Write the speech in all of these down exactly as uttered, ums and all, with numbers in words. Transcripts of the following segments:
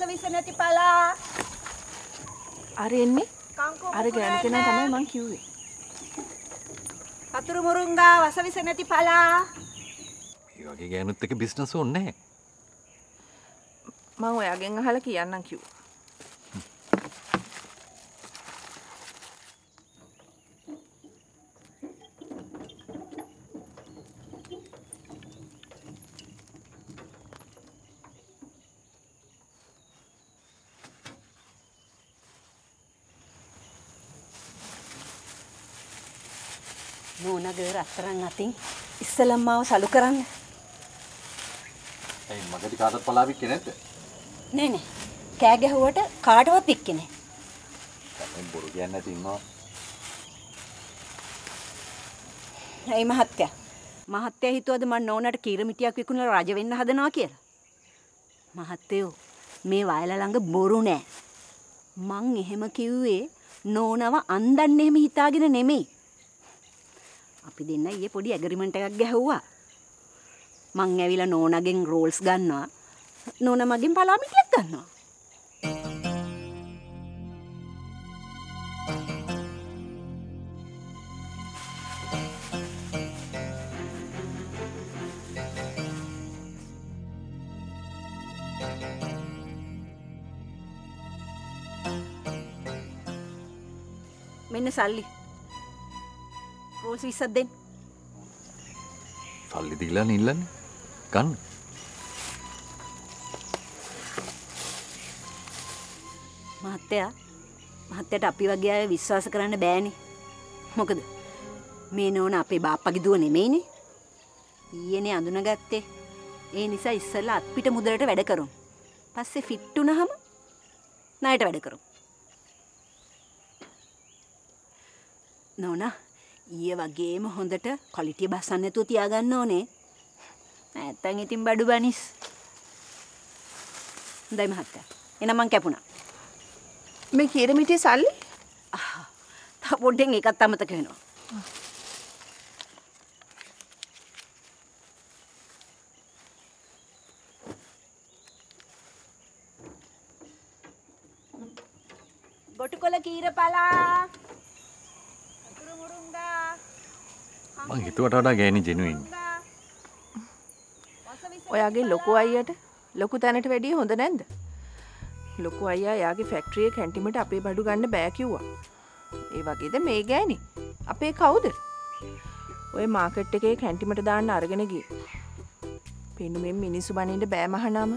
අසවිස නැති පලා. අර එන්නේ අර ගෑනු කෙනා තමයි මං කිව්වේ. අතුරු මුරුංගා වසවිස නැති පලා. මේ වගේ ගෑනුත් එක්ක බිස්නස් ඕනේ නැහැ. මම ඔයාගෙන් අහලා කියන්නම් කිව්වා. Mona කරන්න අතින් ඉස්සලම් මාව සලු කරන්න. ඒ මගට කාටවත් පලාවි කියේ නැද්ද? නේ නේ. කෑ ගැහුවට කාටවත් පික්කේ නැහැ. මම බොරු කියන්නේ නැති ඉන්නවා. ඒ මහත්තයා. මහත්තයා හිතුවද මම නෝනාට කීරමිටියක් විකුණලා රජ වෙන්න හදනවා කියලා? මහත්තයෝ මේ වයල ළඟ බොරු නෑ. මං එහෙම කිව්වේ නෝනව අන්දන්න එහෙම හිතාගෙන නෙමෙයි. අපි දෙන්න ඊයේ පොඩි ඇග්‍රීමන්ට් එකක් ගැහුවා. මං ඇවිල්ලා නෝනාගෙන් රෝල්ස් ගන්නවා. නෝනා මගෙන් පලාමිටියක් ගන්නවා. මෙන්න සල්ලි. Rosy said then. Sally Dilla Nilan gun. Mahatea Mahatea අපි වගේ විශ්වාස කරන්න බෑනේ. මොකද මේ නෝන අපේ බාප්පගේ දුව නෙමෙයිනේ. ඊයේනේ අඳුනගත්තේ. ඒ නිසා ඉස්සෙල්ලා අත්පිට මුදලට වැඩ කරමු. පස්සේ ෆිට් වුණාම ණයට වැඩ කරමු. නෝනා ඊයේ වගේම හොඳට ක්වොලිටි බස්සන් නැතුව තියාගන්න ඕනේ. නැත්තම් ඉතින් බඩු බනිස්. හොඳයි මහත්තයා. එහෙනම් මං කැපුණා. මේ කීරමිටියේ සල්ලි? ආ. තා පොඩ්ඩෙන් එකක් අමතක වෙනවා. ගොටුකොළ කීරපලා මං හිතුවට වඩා ගෑණි ජෙනුයින්. ඔයාගේ ලොකු අයියට ලොකු තැනට වැඩිය හොඳ නැද්ද? ලොකු අයියා යාගේ ෆැක්ටරියේ කැන්ටිමට අපේ බඩු ගන්න බෑ කිව්වා. ඒ වගේද මේ ගෑණි? අපේ කවුද? ඔය මාකට් එකේ කැන්ටිමට දාන්න අරගෙන ගියේ. පෙනුමෙන් මිනිස්සු බනින්න බෑ මහානාම.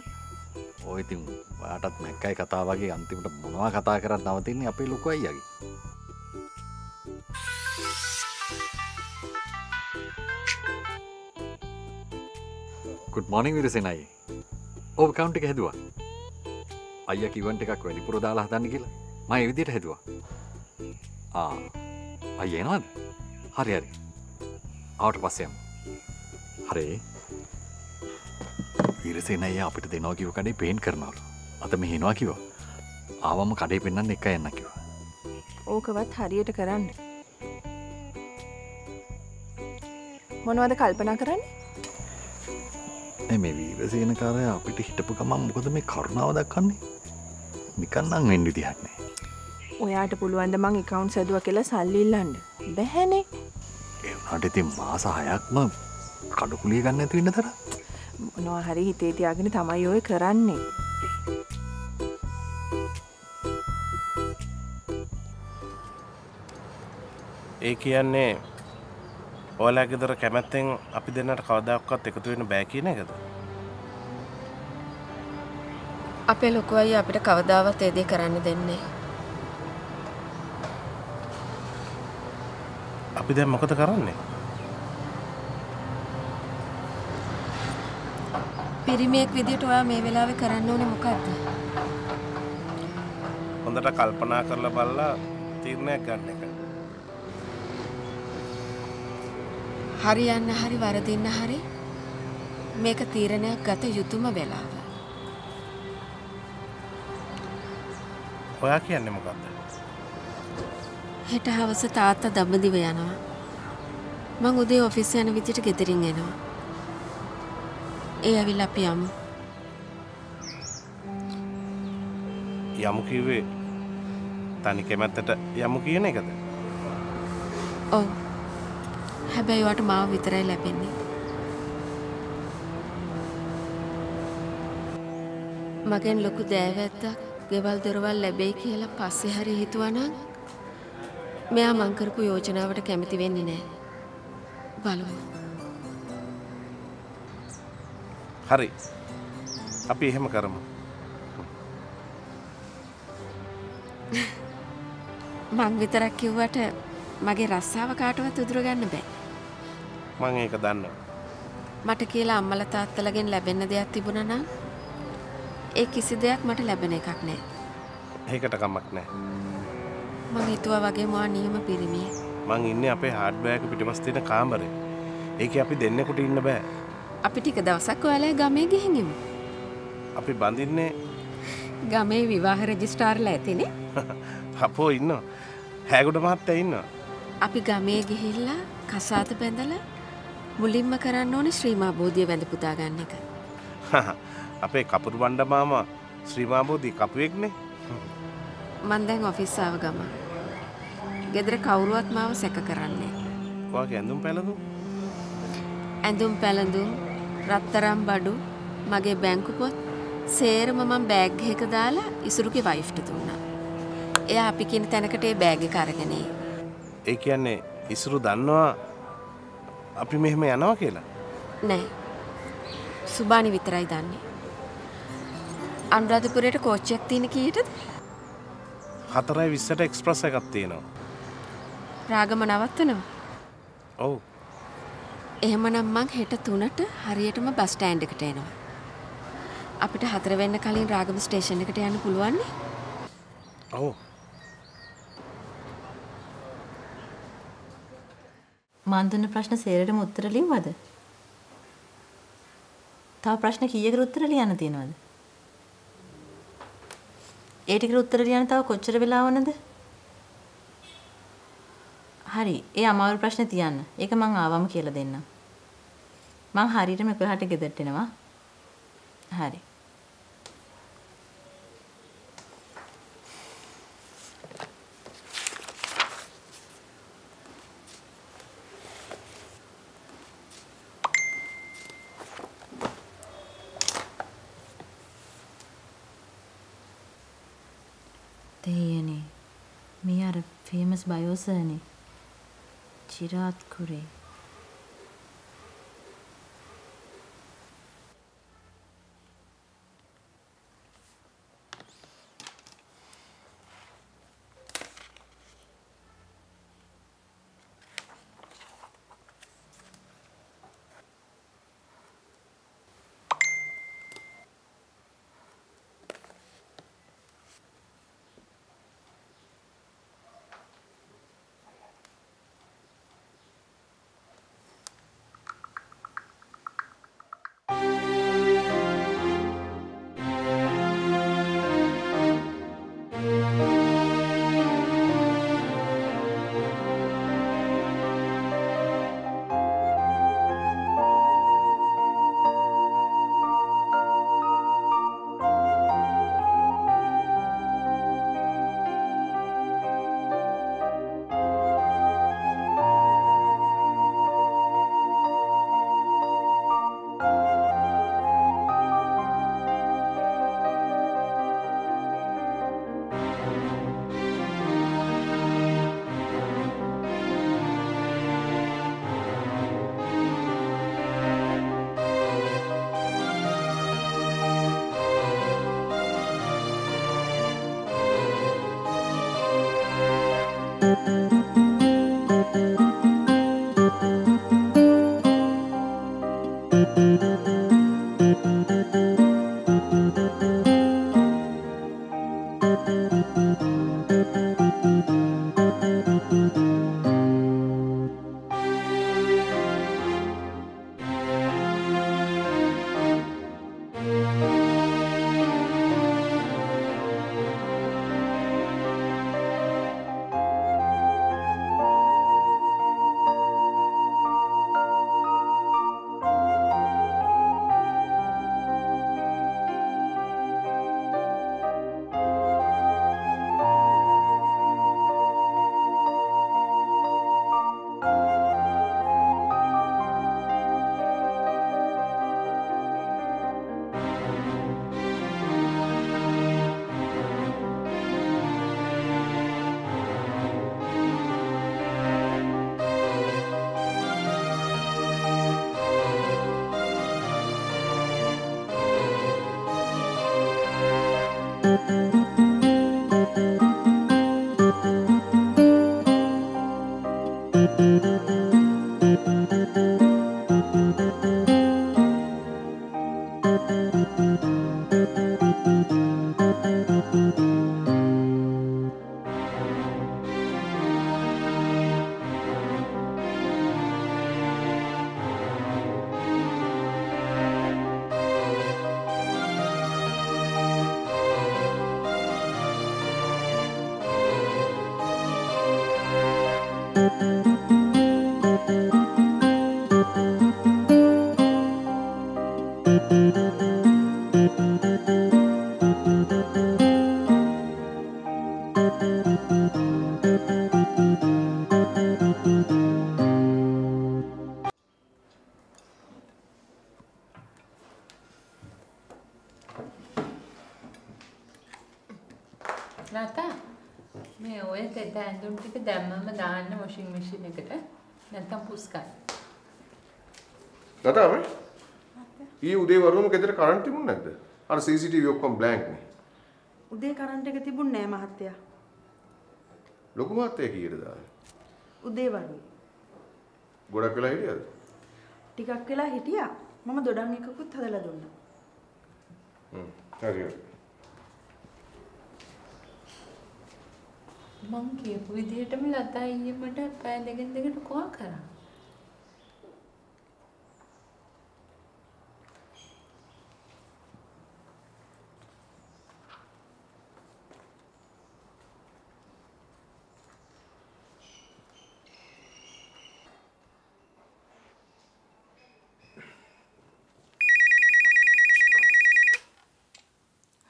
ඔය ඉතින් ඔයාටත් මැක්කයි කතා වගේ අන්තිමට මොනවා කතා කරත් නවතින්නේ අපේ ලොකු අයියාගේ. Good morning, Virasenai. Oh, account එක හැදුවා. අයියා කිවන්ට් එකක් වැඩිපුර දාලා හදන්න කියලා. මම ඒ විදිහට හැදුවා. ආ. අයියා එනවද? හරි හරි. ආවට පස්සේ යමු. හරි. Virasenai අපිට දෙනවා කිව්ව කඩේ පේන්ට් කරනවලු. අත මෙහි එනවා කිව්වා. ආවම කඩේ පෙන්නන්න එකයි යන්න කිව්වා. ඕකවත් හරියට කරන්න. මොනවද කල්පනා කරන්නේ? මේ වීරසේන කාර්ය අපිට හිටපු ගමන් මොකද මේ කරුණාව දක්වන්නේ? නිකන් නම් වෙන්න විදිහක් නැහැ. ඔයාට පුළුවන් ද මං account හැදුවා කියලා සල්ලි ඉල්ලන්න? බැහැනේ. ඒ වුණාට ඉතින් මාස හයක්ම කඩකුලිය ගන්න නැති වෙන්න තරම්. මොනවා හරි හිතේ තියාගෙන තමයි ඔය කරන්නේ. ඒ කියන්නේ ඔයාලා ගෙදර කැමැත්තෙන් අපි දෙන්නට කවදාකවත් එකතු වෙන්න බෑ කියන එකද? අපේ ලොකු අයියා අපිට කවදාවත් ඒ දේ කරන්න දෙන්නේ නැහැ. අපි දැන් මොකද කරන්නේ? පිරිමියෙක් විදියට ඔයා මේ වෙලාවේ කරන්න ඕනේ මොකද්ද? හොඳට කල්පනා කරලා බලලා තීරණයක් ගන්න එක. හරියන්න හරි වරදින්න හරි මේක තීරණයක් ගත යුතුම වෙලාව. ඔයා කියන්නේ මොකක්ද? හෙට හවස තාත්තා දඹදිව යනවා. මං උදේ ඔෆිස් යන විදිහට ගෙදරින් එනවා. ඒ ඇවිල්ලා අපි යමු. යමු කිව්වේ තනි කැමැත්තට යමු කියන එකද? ඔව්. හැබැයි වට මාව විතරයි ලැබෙන්නේ. මගෙන් ලොකු දෑවැද්දක් ගෙවල් දොරවල් ලැබෙයි කියලා පස්සේ හරි හිතුවා නම් මෙයා මං කරපු යෝජනාවට කැමති වෙන්නේ නැහැ. බලමු. හරි. අපි එහෙම කරමු. මං විතරක් කිව්වට මගේ රස්සාව කාටවත් උදුර ගන්න බෑ. මං ඒක දන්නවා. මට කියලා අම්මලා තාත්තලාගෙන් ලැබෙන්න දෙයක් තිබුණා නම් ඒ කිසි දෙයක් මට ලැබෙන එකක් නෑ. ඒකට කමක් නෑ. මං හිතුවා වගේ මා නියම පිරිමියෙක්. මං ඉන්නේ අපේ හાર્ඩ්වෙයාර් එක පිටිපස්ස තියෙන කාමරේ. ඒකේ අපි දෙන්නෙකුට ඉන්න බෑ. අපි ටික දවසක් ඔයාලා ගමේ ගිහින් ඉමු. අපි බඳින්නේ ගමේ විවාහ රෙජිස්ට්‍රාර්ලා ඇතිනේ. අපෝ ඉන්නවා. හැගොඩ මහත්තයා ඉන්නවා. අපි ගමේ ගිහිල්ලා කසාත බැඳලා මුලින්ම කරන්න ඕනේ ශ්‍රීමා බෝධිය වැඳ පුදා ගන්න එක. අපේ කපුරු බණ්ඩ මාමා ශ්‍රීමා බෝධි කපුවෙක්නේ. මම දැන් ඔෆිස් ආව ගම. ගෙදර කවුරුවත් මාව සැක කරන්නේ නැහැ. ඔයාගේ ඇඳුම් පැළඳුම්? ඇඳුම් පැළඳුම් රත්තරම් බඩු මගේ බැංකු පොත් සේරම මම බෑග් එක දාලා ඉසුරුගේ වයිෆ්ට දුන්නා. එයා අපි කියන තැනකට ඒ බෑග් එක අරගෙන ඒ. ඒ කියන්නේ ඉසුරු දන්නවා අපි මෙහෙම යනවා කියලා? නෑ. සුබානි විතරයි දන්නේ. අනුරාධපුරයට කෝච්චියක් තියෙන කීයටද? හතරයි විස්සට එක්ස්ප්‍රස් එකක් තියෙනවා. රාගම නවත්තනවා. ඔව්. එහෙමනම් මං හෙට තුනට හරියටම බස් ස්ටෑන්ඩ් එකට එනවා. අපිට හතර වෙන්න කලින් රාගම ස්ටේෂන් එකට යන්න පුළුවන් නේ? ඔව්. මං දුන්න ප්‍රශ්න සේරටම උත්තර ලියුවද? තව ප්‍රශ්න කීයකට උත්තර ලියන්න තියෙනවද? ඒ ටිකට උත්තර ලියන්න තව කොච්චර වෙලා වුණද? හරි, ඒ අමාරු ප්‍රශ්න තියන්න. ඒක මං ආවම කියලා දෙන්න. මං හරියටම එකලහට ගෙදරට එනවා. හරි. දෙයනේ. මේ අර ෆේමස් බයෝසර්නේ. Chirat Kure. Nata, मैं वो एक दांतों टिके दामा में दाने मशीन मशीन में करता, नता पुस्का। नता हमें? ये उदय वालों में किधर कारण थी बुन्ना इधर, और सीसीटीवी ओपन ब्लैंक में। उदय कारण टेके थी बुन्ना है महत्या। लोगों महत्या की ये रहा है। उदय वालों। गोड़ा केला हिटिया। टिका केला हिटिया, मम्मा दोड़ांगी को कुछ था दला दोड़ना। मंकी पूरी देर टम लाता है ये मटर पैन देखें देखें तो कॉल करा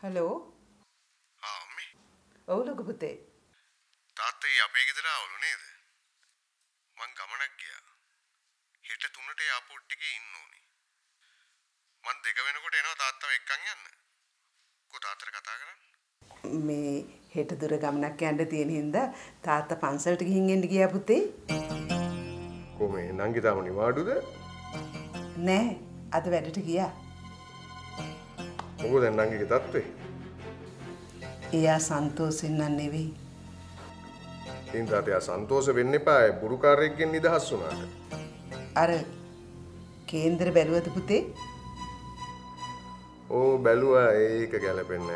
हेलो हाँ अम्मी ओ लोग बुते තාත්තා ඒ අපේ ගෙදර ආවලු නේද මං ගමනක් ගියා හෙට තුනට එයාපෝට් එකේ ඉන්න ඕනේ මං දෙක වෙනකොට එනවා තාත්තව එක්කන් යන්න කො තාත්තට කතා කරන්න මේ හෙට දුර ගමනක් යන්න තියෙන හින්දා තාත්තා පන්සලට ගිහින් එන්න ගියා පුතේ කොහේ නංගි තාම නිවාඩුද නෑ අද වැඩට ගියා මොකද නංගිගේ තත්ත්වේ එයා සන්තෝෂෙන් නම් නෙවෙයි इन ताते असंतोष बनने पाए बुरुकारे के निदास सुनाते अरे केंद्र बैलुआ तो पुते ओ बैलुआ एक क्या ले पहनने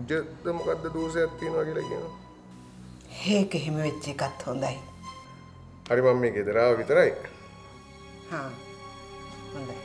उज्जत तो मुकद्दर दो से तीन वाले लगे ना है कहीं में बच्चे का थोड़ा ही अरे मम्मी किधर आओ किधर आई हाँ बंदे